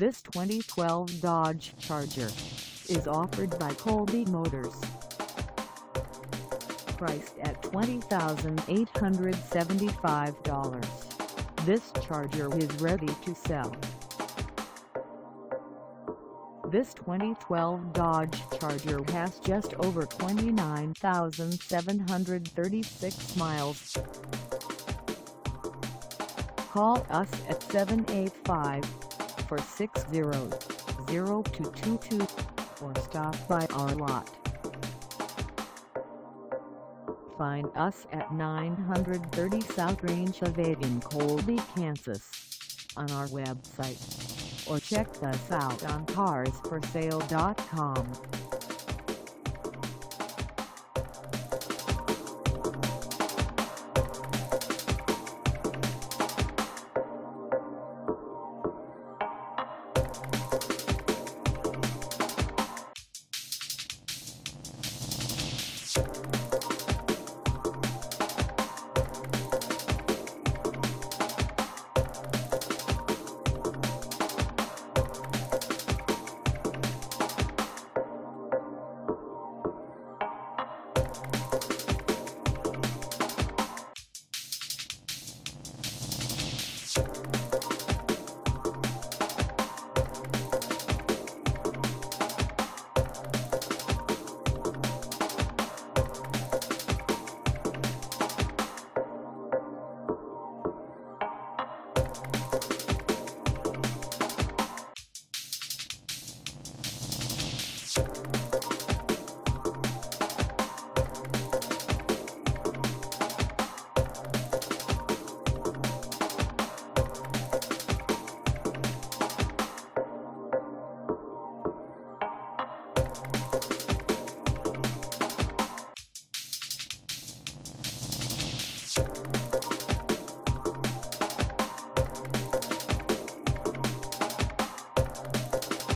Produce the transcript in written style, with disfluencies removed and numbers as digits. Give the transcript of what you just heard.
This 2012 Dodge Charger is offered by Colby Motors. Priced at $20,875, this Charger is ready to sell. This 2012 Dodge Charger has just over 29,736 miles. Call us at 785-460-0222 or stop by our lot. Find us at 930 South Range Ave in Colby, Kansas, on our website, or check us out on carsforsale.com.